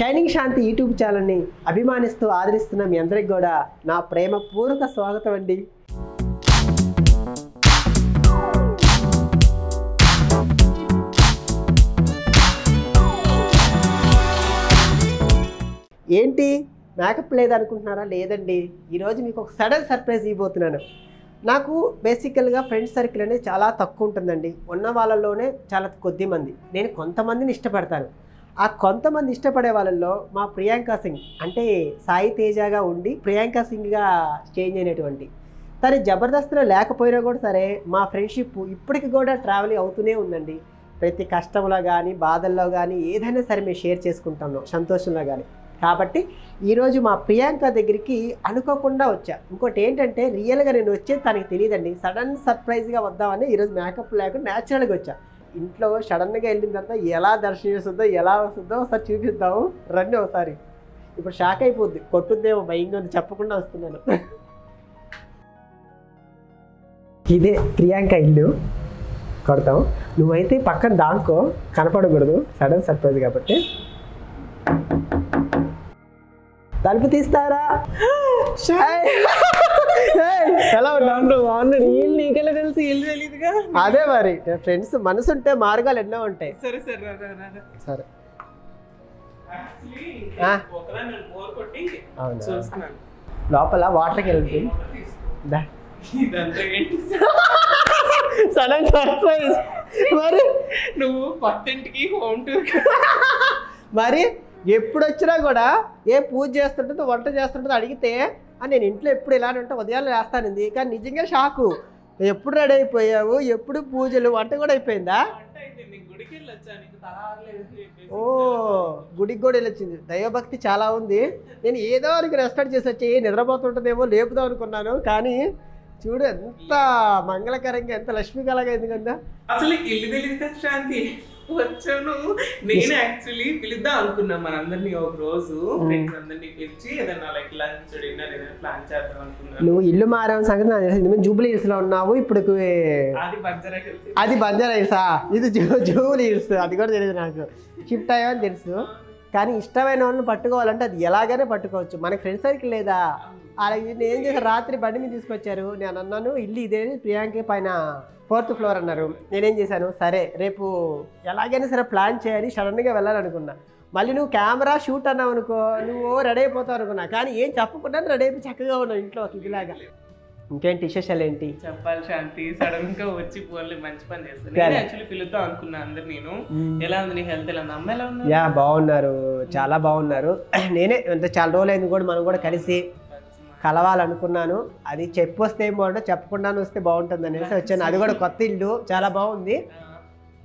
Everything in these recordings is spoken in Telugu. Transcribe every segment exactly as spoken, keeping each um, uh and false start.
షైనింగ్ శాంతి యూట్యూబ్ ఛానల్ని అభిమానిస్తూ ఆదరిస్తున్న మీ అందరికీ కూడా నా ప్రేమపూర్వక స్వాగతం అండి। ఏంటి మేకప్ లేదనుకుంటున్నారా? లేదండి, ఈరోజు మీకు ఒక సడన్ సర్ప్రైజ్ ఇవ్వబోతున్నాను। నాకు బేసికల్గా ఫ్రెండ్ సర్కిల్ అనేది చాలా తక్కువ ఉంటుందండి, ఉన్న వాళ్ళలోనే చాలా కొద్ది మంది, నేను కొంతమందిని ఇష్టపడతాను। ఆ కొంతమంది ఇష్టపడే వాళ్ళల్లో మా ప్రియాంక సింగ్ అంటే సాయి తేజగా ఉండి ప్రియాంక సింగ్గా చేంజ్ అయినటువంటి తను జబర్దస్త్లో లేకపోయినా కూడా సరే మా ఫ్రెండ్షిప్ ఇప్పటికి కూడా ట్రావెలింగ్ అవుతూనే ఉందండి। ప్రతి కష్టంలో కానీ బాధల్లో కానీ ఏదైనా సరే మేము షేర్ చేసుకుంటాము, సంతోషంలో కానీ। కాబట్టి ఈరోజు మా ప్రియాంక దగ్గరికి అనుకోకుండా వచ్చా। ఇంకోటి ఏంటంటే రియల్గా నేను వచ్చేది తనకి తెలియదండి, సడన్ సర్ప్రైజ్గా వద్దామని ఈరోజు మేకప్ లేకుండా న్యాచురల్గా వచ్చా। ఇంట్లో సడన్గా వెళ్ళిన తర్వాత ఎలా దర్శనం చేస్తుందో ఎలా వస్తుందో ఒకసారి చూపిద్దాము రండి। ఒకసారి ఇప్పుడు షాక్ అయిపోద్ది, కొట్టుద్దేమో, భయంగా చెప్పకుండా వస్తున్నాను। ఇదే ప్రియాంక ఇల్లు, కొడతాం, నువ్వైతే పక్కన దాంకో, కనపడకూడదు, సడన్ సర్ప్రైజ్ కాబట్టి। తలుపు తీస్తారా? ఎలా ఉన్నాడు? బాగున్నాడు, నీకెలా తెలుసు? తెలియదుగా, అదే మరి ఫ్రెండ్స్ మనసు ఉంటే మార్గాలు ఎన్నో ఉంటాయి। సరే సరే సరే లోపల వాటర్కి వెళ్ళి సడన్ సర్ప్రైజ్ మరి నువ్వు పట్టింటికి హోమ్ టూర్ మరి ఎప్పుడు వచ్చినా కూడా ఏ పూజ చేస్తుంటుందో వంట చేస్తుంటుందో అడిగితే అని నేను ఇంట్లో ఎప్పుడు ఇలానే ఉంటా, ఉదయాన్నే వేస్తానంది, కానీ నిజంగా షాకు, ఎప్పుడు రెడీ అయిపోయావు, ఎప్పుడు పూజలు, వంట కూడా అయిపోయిందా? ఓ గుడికి కూడా వెళ్ళొచ్చింది, దైవభక్తి చాలా ఉంది। నేను ఏదో నీకు రెస్పెక్ట్ చేసి వచ్చి నిద్రపోతుంటుందేమో లేపుదాం అనుకున్నాను, కానీ చూడు ఎంత మంగళకరంగా, ఎంత లక్ష్మీ కళగా అయింది కదా అసలు ఇల్లు తెలియదు శాంతి వచ్చాను నేను। యాక్చువల్లీ పిలుద్దాం అనుకున్నాను మనందరినీ, ఒక రోజు ఫ్రెండ్స్ అందరినీ పిలిచి ఏదైనా లైక్ లంచ్ డిన్నర్ ఏదైనా ప్లాన్ చేద్దాం అనుకున్నాను। నువ్వు ఇల్లు మారావు సంగతి నాకు తెలిసింది, మేము జూబ్లీ హిల్స్ లో ఉన్నావు ఇప్పుడు, అది బంజారా హిల్స్, అది బంజారా హిల్సా, ఇది జూబ్లీ హిల్స్, అది కూడా తెలియదు నాకు, షిఫ్ట్ అయ్యా అని తెలుసు। కానీ ఇష్టమైన వాళ్ళని పట్టుకోవాలంటే అది ఎలాగైనా పట్టుకోవచ్చు, మనకి ఫ్రెండ్ సర్కిల్ లేదా? అలాగే నేను ఏం చేశాను, రాత్రి బండి మీద తీసుకొచ్చారు, నేను అన్నాను ఇల్లు ఇదే ప్రియాంక పైన ఫోర్త్ ఫ్లోర్ అన్నారు, నేనేం చేశాను సరే రేపు ఎలాగైనా సరే ప్లాన్ చేయాలి, సడన్గా వెళ్ళాలనుకున్నా। మళ్ళీ నువ్వు కెమెరా షూట్ అన్నావు అనుకో, నువ్వు రెడీ అయిపోతావు అనుకున్నా, కానీ ఏం చెప్పకుండా రెడీ అయిపోయి చక్కగా ఉన్నావు ఇంట్లో ఇదిలాగా। ఇంకేంటి విశేషాలు ఏంటి చెప్పాలి శాంతి? సడన్ గా వచ్చి పోలే, మంచి పని చేస్తాను, పిలుద్దాం అనుకున్నా అందరు నేను। ఎలా ఉంది నీ హెల్త్? ఎలా ఉంది అమ్మ? ఎలా ఉంది? యా బాగున్నారు, చాలా బాగున్నారు। నేనే అంటే చాలా రోజులైంది కూడా మనం కూడా కలిసి కలవాలనుకున్నాను, అది చెప్పి వస్తే ఏం బాగుంటుంది, చెప్పకుండా వస్తే బాగుంటుంది అనేసి వచ్చాను। అది కూడా కొత్త ఇల్లు, చాలా బాగుంది।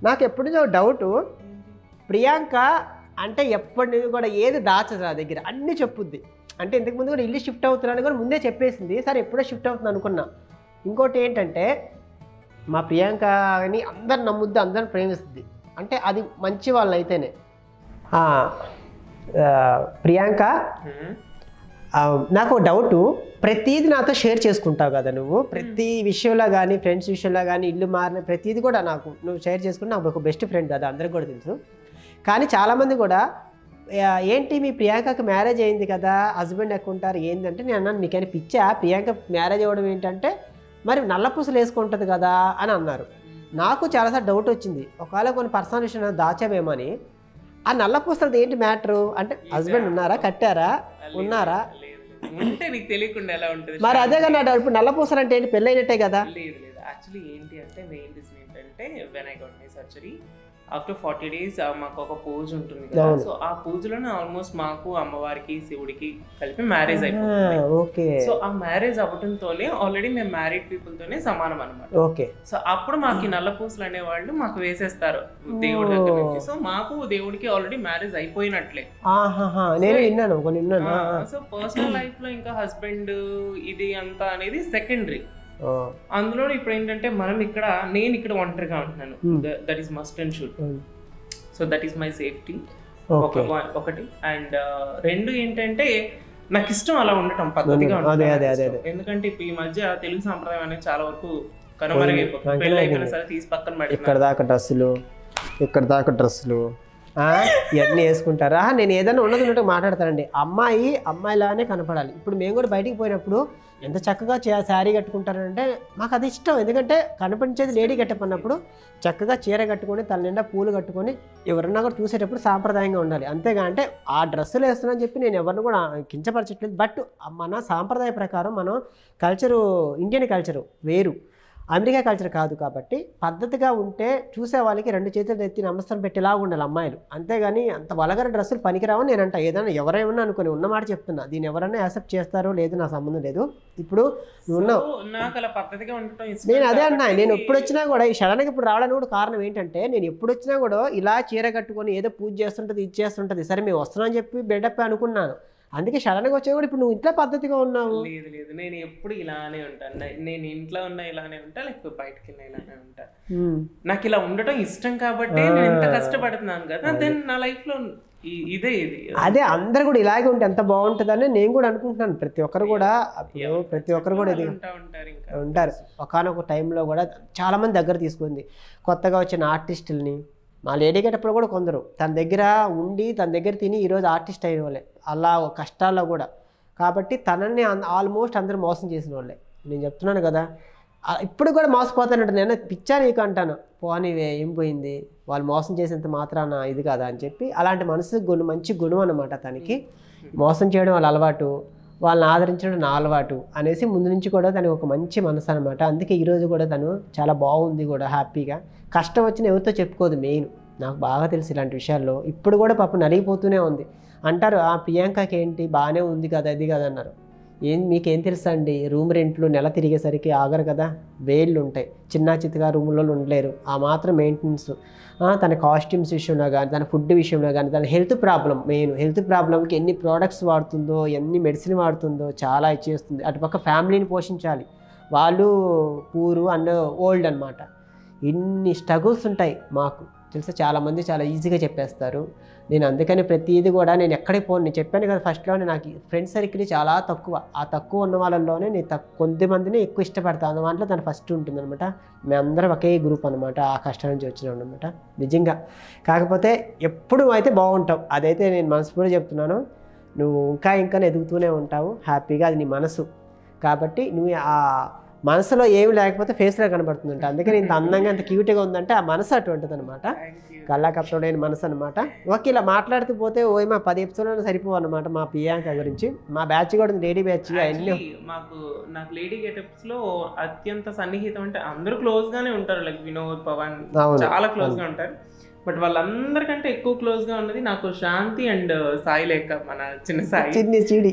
నాకు ఎప్పుడూ డౌటు, ప్రియాంక అంటే ఎప్పటి నుంచి కూడా ఏది దాచదు నా దగ్గర, అన్నీ చెప్పుద్ది। అంటే ఇంతకుముందు కూడా ఇల్లు షిఫ్ట్ అవుతున్నాను కూడా ముందే చెప్పేసింది, సరే ఎప్పుడో షిఫ్ట్ అవుతుంది అనుకున్నా। ఇంకోటి ఏంటంటే మా ప్రియాంకని అందరు నమ్ముద్ది, అందరిని ప్రేమిస్తుంది, అంటే అది మంచి వాళ్ళు అయితేనే। ప్రియాంక నాకు డౌటు, ప్రతీది నాతో షేర్ చేసుకుంటావు కదా నువ్వు, ప్రతి విషయంలో కానీ ఫ్రెండ్స్ విషయంలో కానీ ఇల్లు మారిన ప్రతీది కూడా నాకు నువ్వు షేర్ చేసుకుని, నాకు ఒక బెస్ట్ ఫ్రెండ్ కదా అందరికి కూడా తెలుసు। కానీ చాలామంది కూడా ఏంటి మీ ప్రియాంకకి మ్యారేజ్ అయింది కదా, హస్బెండ్ ఎక్కువ ఉంటారు ఏంటంటే, నేను అన్నాను నీకైనా పిచ్చా, ప్రియాంక మ్యారేజ్ అవ్వడం ఏంటంటే మరి నల్లపూసలు వేసుకుంటుంది కదా అని అన్నారు। నాకు చాలాసార్లు డౌట్ వచ్చింది, ఒకవేళ కొన్ని పర్సనల్ విషయం దాచామేమని। ఆ నల్లపూసలది ఏంటి మ్యాటరు అంటే, హస్బెండ్ ఉన్నారా, కట్టారా, ఉన్నారా అంటే నీకు తెలియకుండా ఎలా ఉంటుంది మరి? అదే కదా ఇప్పుడు నల్లపూసలు అంటే ఏంటి, పెళ్ళైనట్టే కదా? లేదు లేదు, యాక్చువల్లీ ఏంటి అంటే మెయిన్ రీజన్ ఏంటంటే when I got my surgery after forty days మాకు ఒక పూజ ఉంటుంది కదా, సో ఆ పూజలోనే ఆల్మోస్ట్ మాకు అమ్మవారికి శివుడికి కలిపి మ్యారేజ్ అయిపోతుంది। ఓకే, సో ఆ మ్యారేజ్ అవ్వడంతోనే ఆల్రెడీ మేము మ్యారీడ్ పీపుల్ తోనే సమానం అనమాట। ఓకే, సో అప్పుడు మాకు నల్ల పూసలు అనేవాళ్ళు మాకు వేసేస్తారు దేవుడి దగ్గర నుంచి, సో మాకు దేవుడికి ఆల్రెడీ మ్యారేజ్ అయిపోయినట్లే। సో పర్సనల్ లైఫ్ లో ఇంకా హస్బెండ్ ఇది అంతా అనేది సెకండరీ, అందులో ఇప్పుడు ఏంటంటే మనం ఇక్కడ నేను ఇక్కడ ఒంటరిగా ఉంటున్నాను, that is must and should, so that is my safety ఒకటి, అండ్ రెండు ఏంటంటే నాకు ఇష్టం అలా ఉండటం, పద్ధతిగా ఉండటం। ఎందుకంటే ఇప్పుడు ఈ మధ్య తెలుగు సాంప్రదాయం అనేది చాలా వరకు కనుమరుగైపోతుంది, పెళ్ళి అయిపోయినా సరే తీసి పక్కన పెడతారు, ఇక్కడ దాకా డ్రెస్సులు, ఇక్కడ దాకా డ్రెస్సులు, ఇవన్నీ వేసుకుంటారా నేను ఏదైనా ఉన్నది ఉన్నట్టు మాట్లాడతానండి అమ్మాయి అమ్మాయిలానే కనపడాలి ఇప్పుడు మేము కూడా బయటికి పోయినప్పుడు ఎంత చక్కగా శారీ కట్టుకుంటారంటే నాకు అది ఇష్టం ఎందుకంటే కనపడించేది లేడీ గెటప్ అన్నప్పుడు చక్కగా చీర కట్టుకొని తల నిండా పూలు కట్టుకొని ఎవరన్నా కూడా చూసేటప్పుడు సాంప్రదాయంగా ఉండాలి అంతేగా అంటే ఆ డ్రెస్సులు వేస్తున్నానని చెప్పి నేను ఎవరిని కూడా కించపరచట్లేదు బట్ మన సాంప్రదాయ ప్రకారం మనం కల్చరు ఇండియన్ కల్చరు వేరు అమెరికా కల్చర్ కాదు కాబట్టి పద్ధతిగా ఉంటే చూసేవాళ్ళకి రెండు చేతులు ఎత్తి నమస్కారం పెట్టేలా ఉండాలి అమ్మాయిలు అంతేగాని అంత వలగర డ్రెస్సులు పనికిరావని నేనంట ఏదైనా ఎవరైనా అనుకుని ఉన్నమాట చెప్తున్నా దీన్ని ఎవరైనా యాక్సెప్ట్ చేస్తారో లేదు నా సంబంధం లేదు ఇప్పుడు నేను అదే అన్నా నేను ఎప్పుడు వచ్చినా కూడా ఈ షడన్కి ఇప్పుడు రావడానికి కూడా కారణం ఏంటంటే నేను ఎప్పుడు వచ్చినా కూడా ఇలా చీర కట్టుకొని ఏదో పూజ చేస్తుంటుంది ఇది చేస్తుంటుంది సరే మేము వస్తున్నా అని చెప్పి బిల్డప్ అనుకున్నాను అందుకే షడన్కి వచ్చే కూడా ఇప్పుడు నువ్వు ఇంట్లో పద్ధతిగా ఉన్నావు లేదు లేదు నేను ఎప్పుడు ఇలానే ఉంటాను నేను ఇంట్లో ఉన్నా ఇలానే ఉంటా లేకపోతే బయటకి వెళ్ళినా ఇలానే ఉంటా నాకు ఇలా ఉండటం ఇష్టం కాబట్టి నేను ఇంత కష్టపడుతున్నాను కదా దెన్ నా లైఫ్లో ఇదే ఇది అదే అందరు కూడా ఇలాగే ఉంటే ఎంత బాగుంటుందని నేను కూడా అనుకుంటున్నాను ప్రతి ఒక్కరు కూడా ప్రతి ఒక్కరు కూడా ఇది ఉంటారు ఒకానొక టైంలో కూడా చాలా మంది దగ్గర తీసుకుంది కొత్తగా వచ్చిన ఆర్టిస్టులని మా లేడీ గేటప్పుడు కూడా కొందరు తన దగ్గర ఉండి తన దగ్గర తిని ఈరోజు ఆర్టిస్ట్ అయిన వాళ్ళే అలా కష్టాల్లో కూడా కాబట్టి తనని ఆల్మోస్ట్ అందరూ మోసం చేసిన వాళ్ళే నేను చెప్తున్నాను కదా ఇప్పుడు కూడా మోసపోతానంటే నేను పిచ్చా నీకు అంటాను పోనీవే ఏం పోయింది వాళ్ళు మోసం చేసేంత మాత్రాన ఇది కదా అని చెప్పి అలాంటి మనసు గుణం మంచి గుణం అన్నమాట తనకి మోసం చేయడం వాళ్ళ అలవాటు వాళ్ళని ఆదరించడం నా అలవాటు అనేసి ముందు నుంచి కూడా తనకి ఒక మంచి మనసు అనమాట అందుకే ఈరోజు కూడా తను చాలా బాగుంది కూడా హ్యాపీగా కష్టం వచ్చిన ఎవరితో చెప్పుకోదు మెయిన్ నాకు బాగా తెలుసు ఇలాంటి విషయాల్లో ఇప్పుడు కూడా పాపం నలిగిపోతూనే ఉంది అంటారు ఆ ప్రియాంకకి ఏంటి బాగానే ఉంది కదా ఇది కదా అన్నారు ఏం మీకేం తెలుసా అండి రూమ్ రెంట్లు నెల తిరిగేసరికి ఆగరు కదా వేళ్ళు ఉంటాయి చిన్న చిత్తగా రూమ్లో ఉండలేరు ఆ మాత్రం మెయింటెనెన్స్ తన కాస్ట్యూమ్స్ విషయంలో కానీ తన ఫుడ్ విషయంలో కానీ తన హెల్త్ ప్రాబ్లం మెయిన్ హెల్త్ ప్రాబ్లంకి ఎన్ని ప్రోడక్ట్స్ వాడుతుందో ఎన్ని మెడిసిన్ వాడుతుందో చాలా ఇచ్చేస్తుంది అటుపక్క ఫ్యామిలీని పోషించాలి వాళ్ళు పూరు అండ్ ఓల్డ్ అనమాట ఇన్ని స్ట్రగుల్స్ ఉంటాయి మాకు తెలుసా చాలామంది చాలా ఈజీగా చెప్పేస్తారు నేను అందుకని ప్రతిదీ కూడా నేను ఎక్కడికి పోను నేను చెప్పాను కదా ఫస్ట్లోనే నాకు ఫ్రెండ్ సర్కిల్ చాలా తక్కువ ఆ తక్కువ ఉన్న వాళ్ళలోనే నేను తక్కువ కొంతమందిని ఎక్కువ ఇష్టపడతాను దాంట్లో తను ఫస్ట్ ఉంటుందన్నమాట మేమందరం ఒకే గ్రూప్ అనమాట ఆ కష్టం నుంచి వచ్చినాం అనమాట నిజంగా కాకపోతే ఎప్పుడు అయితే బాగుంటావు అదైతే నేను మనస్ఫూర్తిగా చెప్తున్నాను నువ్వు ఇంకా ఇంకా ఎదుగుతూనే ఉంటావు హ్యాపీగా అది నీ మనసు కాబట్టి నువ్వు ఆ మనసులో ఏమి లేకపోతే ఫేస్లో కనబడుతుందంట అందుకని ఇంత అందంగా ఇంత క్యూట్గా ఉందంటే ఆ మనసు అటువంటిది అనమాట కళ్ళాకప్పుడైన మనసు అనమాట ఓకే ఇలా మాట్లాడుతూ పోతే ఓ మా పది ఎపిసోడ్లో సరిపోవన్నమాట మా ప్రియాంక గురించి మా బ్యాచ్ కూడా లేడీ బ్యాచ్ అవన్నీ మాకు నాకు లేడీ గెటప్స్లో అత్యంత సన్నిహితం అంటే అందరూ క్లోజ్గానే ఉంటారు లైక్ వినోద్ పవన్ చాలా క్లోజ్గా ఉంటారు బట్ వాళ్ళందరికంటే ఎక్కువ క్లోజ్గా ఉన్నది నాకు శాంతి అండ్ సాయి లేక మన చిన్న సాయి చిన్న చీడి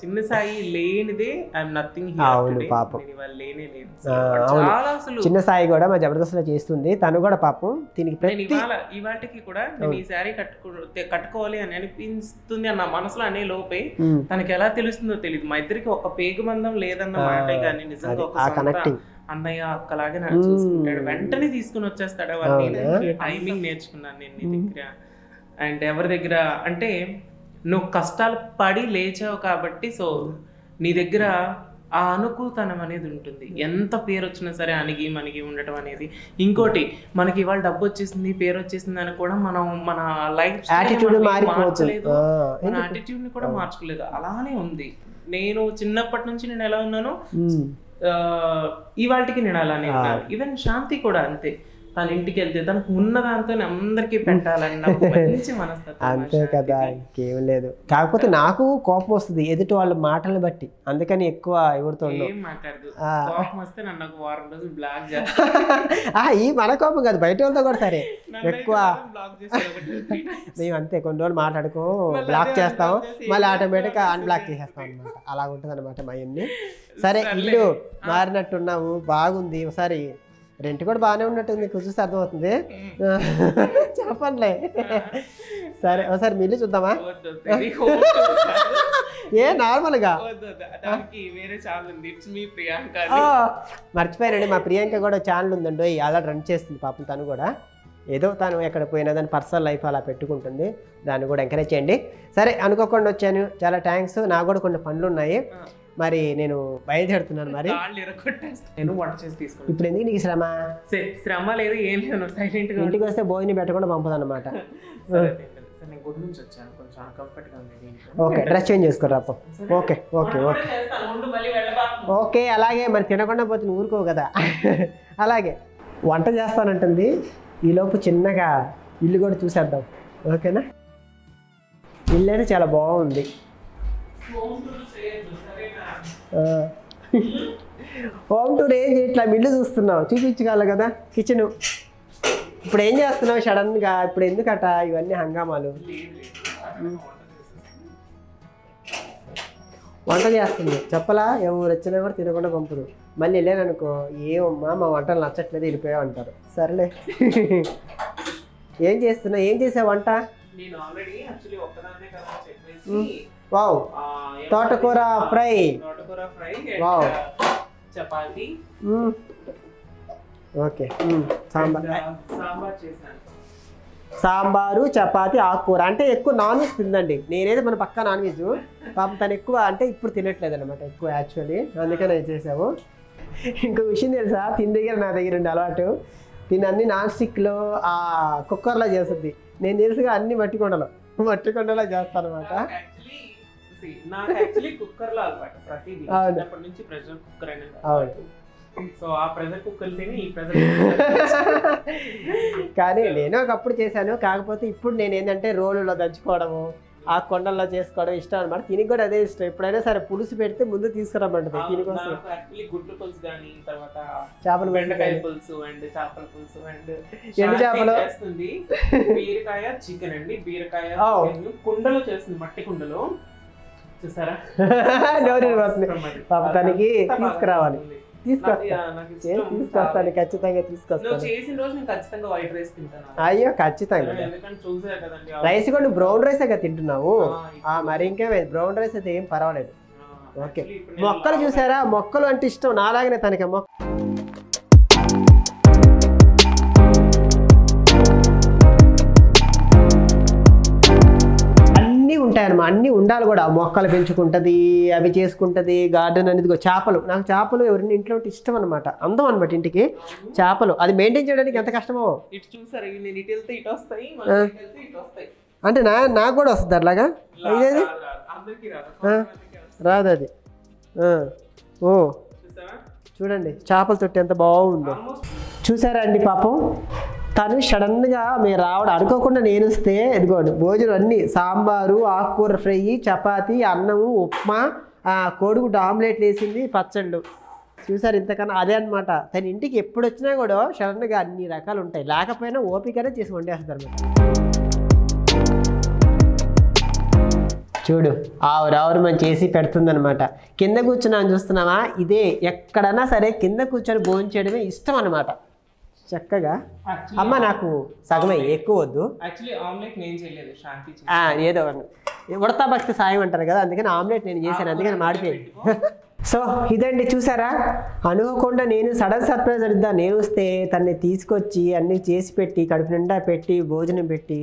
చిన్న సాయి లేనిదే ఐఎమ్ నథింగ్ చిన్న సాయి కూడా మా జబర్దస్త్లో చేస్తుంది తను కూడా పాపం దీనికి ఇవాటికి కూడా నేను ఈ శారీ కట్టుకో కట్టుకోవాలి అని అనిపిస్తుంది అన్న మనసులో అనే లోపే తనకి ఎలా తెలుస్తుందో తెలియదు మా ఇద్దరికి ఒక పేగు బంధం లేదన్న మాట కానీ నిజంగా అన్నయ్య అక్కలాగే నన్ను చూసుకుంటాడు వెంటనే తీసుకుని వచ్చేస్తాడు అవన్నీ టైమింగ్ నేర్చుకున్నాను నేను నీ దగ్గర అండ్ ఎవరి దగ్గర అంటే నువ్వు కష్టాలు పడి లేచావు కాబట్టి సో నీ దగ్గర ఆ అనుకూతనం అనేది ఉంటుంది ఎంత పేరు వచ్చినా సరే అనిగి మనకి ఉండటం అనేది ఇంకోటి మనకి ఇవాళ డబ్బు వచ్చేసింది పేరు వచ్చేసింది అని కూడా మనం మన లైఫ్ మార్చలేదు మన యాటిట్యూడ్ ని కూడా మార్చుకోలేదు అలానే ఉంది నేను చిన్నప్పటి నుంచి నేను ఎలా ఉన్నానో ఇవాటికి నేను అలానే ఉన్నాను ఈవెన్ శాంతి కూడా అంతే తన ఇంటికి వెళ్తే తనకు ఉన్న దాంతో అందరికీ పెట్టాలని అంతే కదా ఇంకేం లేదు కాకపోతే నాకు కోపం వస్తుంది ఎదుటి వాళ్ళ మాటలను బట్టి అందుకని ఎక్కువ ఎవరితో ఈ మన కోపం కాదు బయట వాళ్ళతో కూడా సరే ఎక్కువ మేము అంతే కొన్ని రోజులు మాట్లాడుకో బ్లాక్ చేస్తాం మళ్ళీ ఆటోమేటిక్గా అన్బ్లాక్ చేసేస్తాం అనమాట అలా ఉంటుంది అనమాట మా అన్ని సరే ఇల్లు మారినట్టున్నావు బాగుంది ఒకసారి రెంట్ కూడా బాగానే ఉన్నట్టుంది చూస్తే అర్థమవుతుంది చెప్పండిలే సరే ఒకసారి మిల్లు చూద్దామా ఏ నార్మల్గా మర్చిపోయానండి మా ప్రియాంక కూడా ఛానల్ ఉందండి అలా రన్ చేస్తుంది పాపం తను కూడా ఏదో తను ఎక్కడ పోయినా దాని పర్సనల్ లైఫ్ అలా పెట్టుకుంటుంది దాన్ని కూడా ఎంకరేజ్ చేయండి సరే అనుకోకుండా వచ్చాను చాలా థ్యాంక్స్ నాకు కూడా కొన్ని పనులు ఉన్నాయి మరి నేను బయలుదేరుతున్నాను మరి కాళ్ళు ఇరకొట్టేస్తాను నేను వంట చేసి తీసుకుంటాను ఇప్పుడు ఎందుకు నీకు శ్రమ శ్రమ లేదు ఏం లేదు సైలెంట్ గా ఇంటికి వస్తే బోయిని పెట్టకుండా పంపదన్నమాట సరే సరే నేను గుడ్ నుంచి వచ్చాను కొంచెం కంఫర్ట్ గా ఉంది ఓకే డ్రెస్ చేంజ్ చేసుకోరా అప్ప ఓకే ఓకే ఓకే రెండు మళ్ళీ వెళ్ళబాకు ఓకే అలాగే మరి తినకుండా పోతే నువ్వు ఊరుకోవు కదా అలాగే వంట చేస్తానంటుంది ఈ లోపు చిన్నగా ఇల్లు కూడా చూసేద్దాం ఓకేనా ఇల్లు అంటే చాలా బాగుంది హోమ్ టూర్ ఏం ఇట్లా ఇల్లు చూస్తున్నావు చూపించగల కదా కిచెన్ ఇప్పుడు ఏం చేస్తున్నావు సడన్గా ఇప్పుడు ఎందుకట ఇవన్నీ హంగామాలు వంట చేస్తుంది చెప్పలా ఎవరు వచ్చినా కూడా తినకుండా పంపరు మళ్ళీ వెళ్ళాననుకో ఏమమ్మా మా వంటలు నచ్చట్లేదు వెళ్ళిపోయావు అంటారు సరేలే ఏం చేస్తున్నావు ఏం చేసావు వంట వావ్ తోటకూర ఫ్రై తోటకూర fry wow chapati okay sambar sambar చేశాను సాంబారు చపాతీ ఆకుకూర అంటే ఎక్కువ నాన్ వెజ్ తిందండి నేనేది మన పక్క నాన్ వెజ్ పాపం తను ఎక్కువ అంటే ఇప్పుడు తినట్లేదు అనమాట ఎక్కువ యాక్చువల్లీ అందుకనే చేసాము ఇంకో విషయం తెలుసా తిని దగ్గర నా దగ్గర ఉండే అలవాటు నేను అన్ని నాన్ స్టిక్లో ఆ కుక్కర్లో చేస్తుంది నేను తెలుసుగా అన్ని మట్టి కొండలో మట్టి కొండలో చేస్తాను అనమాట నాకు యాక్చువల్లీ కుక్కర్ లో అలవాటు ప్రతిదీ చిన్నప్పటి నుంచి ప్రెషర్ కుక్కర్ అనేది అవును సో ఆ ప్రెషర్ కుక్కర్ తిని ఈ ప్రెషర్ కానీ నేను ఒకప్పుడు చేశాను కాకపోతే ఇప్పుడు నేను ఏంటంటే రోలులో దంచుకోవడము ఆ కొండల్లో చేసుకోవడం ఇష్టం అనమాట తిని కూడా అదే ఇష్టం ఎప్పుడైనా సరే పులుసు పెడితే ముందు తీసుకురామంటది తినికోసం గుడ్లు పులుసు కానీ తర్వాత చేపల బెండకాయ పులుసు అండ్ చేపల పులుసు అండ్ ఎండు చేపలు చేస్తుంది బీరకాయ చికెన్ అండి బీరకాయ కుండలో చేస్తుంది మట్టి కుండలో చూసారా పాప తనకి తీసుకురావాలి తీసుకొస్తాను ఖచ్చితంగా తీసుకొస్తాను అయ్యో ఖచ్చితంగా రైస్ కూడా నువ్వు బ్రౌన్ రైస్ కదా తింటున్నావు మరి ఇంకేమే బ్రౌన్ రైస్ అయితే ఏం పర్వాలేదు ఓకే మొక్కలు చూసారా మొక్కలు అంటే ఇష్టం నాలాగనే తనకి మొక్క ఉంటాయన్నమా అన్నీ ఉండాలి కూడా మొక్కలు పెంచుకుంటుంది అవి చేసుకుంటుంది గార్డెన్ అనేది చేపలు నాకు చేపలు ఎవరిని ఇంట్లో ఇష్టం అనమాట అందం అనమాట ఇంటికి చేపలు అది మెయింటైన్ చేయడానికి ఎంత కష్టమో అంటే నా నాకు కూడా వస్తుంది అట్లాగా ఇదేది రాదు అది ఓ చూడండి చేపల తొట్టి ఎంత బాగుందో చూసారా అండి పాపం తను సడన్గా మీరు రావడం అనుకోకుండా నేను వస్తే ఇదిగోండి భోజనం అన్నీ సాంబారు ఆకుకూర ఫ్రై చపాతీ అన్నము ఉప్మా కోడిగుడ్డు ఆమ్లెట్లు వేసింది పచ్చళ్ళు చూసారు ఇంతకన్నా అదే అనమాట తన ఇంటికి ఎప్పుడు వచ్చినా కూడా సడన్గా అన్ని రకాలు ఉంటాయి లేకపోయినా ఓపికనే చేసి వండేస్తారు చూడు ఆవురావురు మనం చేసి పెడుతుందనమాట కింద కూర్చున్నాను చూస్తున్నావా ఇదే ఎక్కడన్నా సరే కింద కూర్చొని భోజనం చేయడమే ఇష్టం అనమాట చక్కగా అమ్మ నాకు సగమే ఎక్కువ వద్దు ఏదో ఉడతా భక్తి సాయం అంటారు కదా అందుకని ఆమ్లెట్ నేను చేశాను అందుకని మాడిపోయింది సో ఇదండి చూసారా అనుకోకుండా నేను సడన్ సర్ప్రైజ్ అడుగుదా నేను వస్తే తనని తీసుకొచ్చి అన్నీ చేసి పెట్టి కడుపు నిండా పెట్టి భోజనం పెట్టి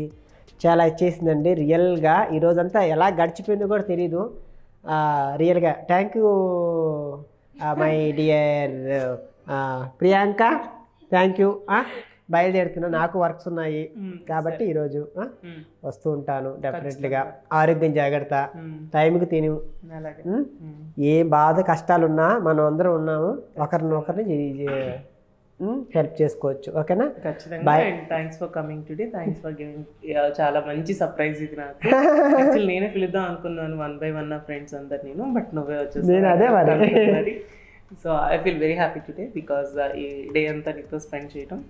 చాలా ఇచ్చేసిందండి రియల్గా ఈరోజంతా ఎలా గడిచిపోయిందో కూడా తెలీదు రియల్గా thank you my dear Priyanka thank you బయలుదేరుతున్నా నాకు వర్క్స్ ఉన్నాయి కాబట్టి ఈరోజు వస్తూ ఉంటాను డెఫినెట్లీగా ఆరోగ్యం జాగ్రత్త టైంకి తిను ఏ బాధ కష్టాలున్నా మనం అందరం ఉన్నాము ఒకరినొకరిని హెల్ప్ చేసుకోవచ్చు ఓకేనా ఖచ్చితంగా thanks for coming today thanks for giving చాలా మంచి సర్ప్రైజ్ ఇది నాకు యాక్చువల్లీ నేనే పిలుద్దాం అనుకున్నాను వన్ బై వన్ నా ఫ్రెండ్స్ అందరు నేను బట్ నువ్వే వచ్చేసావు నేను అదే మరి so I feel very happy today because ee day anta nitho spend cheyadam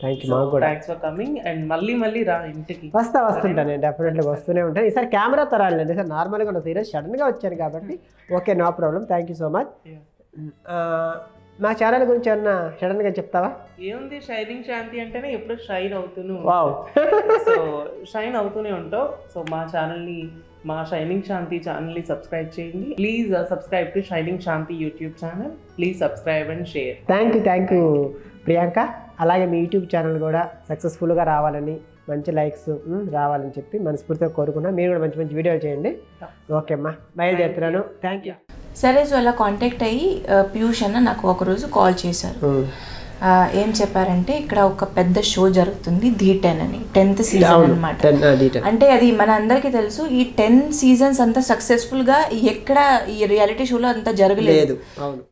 thank you maagoda thanks for coming and malli malli ra intiki vasta vastuntane definitely vastune untane ee sir camera taralandi sir normal ga unna sudden ga vachanu kabatti okay no problem thank you so much uh నా ఛానల్ గురించి అన్న సడన్ గా చెప్తావా ఏముంది షైనింగ్ శాంతి అంటేనే ఎప్పుడు షైన్ అవుతూనే వావ్ సో షైన్ అవుతూనే ఉంటావు సో మా ఛానల్ని మా షైనింగ్ శాంతి ఛానల్ని సబ్స్క్రైబ్ చేయండి please subscribe to shining Shanti YouTube channel please subscribe and share thank you thank you Priyanka అలాగే మీ యూట్యూబ్ ఛానల్ కూడా సక్సెస్ఫుల్గా రావాలని మంచి లైక్స్ రావాలని చెప్పి మనస్ఫూర్తిగా కోరుకున్నా మీరు కూడా మంచి మంచి వీడియోలు చేయండి ఓకే అమ్మా బయలుదేరుతున్నాను థ్యాంక్ యూ सर वाला कांटेक्ट पीयूष अन्ना कॉल एम चेप्पारंटे इक्कड़ा ओक पेद्द షో जरुगुतुंदी ది టెన్ అని టెన్త్ సీజన్ అన్నమాట అంటే అది మనందరికీ తెలుసు ఈ టెన్ సీజన్స్ అంత సక్సెస్ఫుల్ గా ఎక్కడ ఈ రియాలిటీ షోలో అంత జరగలేదు అవును।